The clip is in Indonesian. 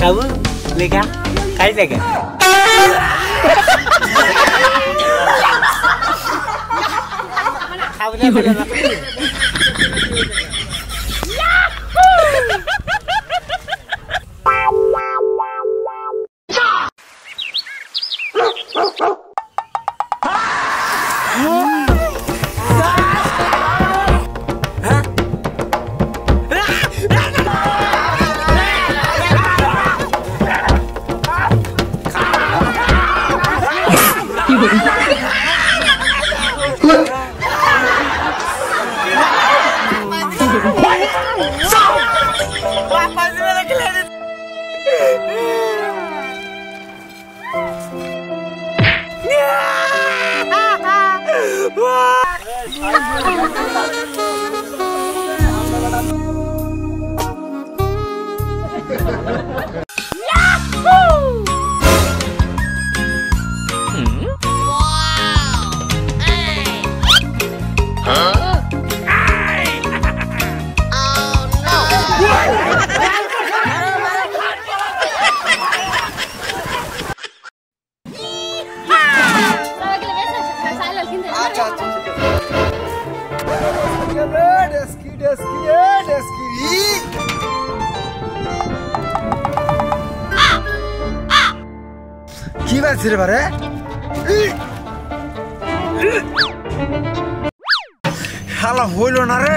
Kamu lega? Kamu lega? Halo, holo nare.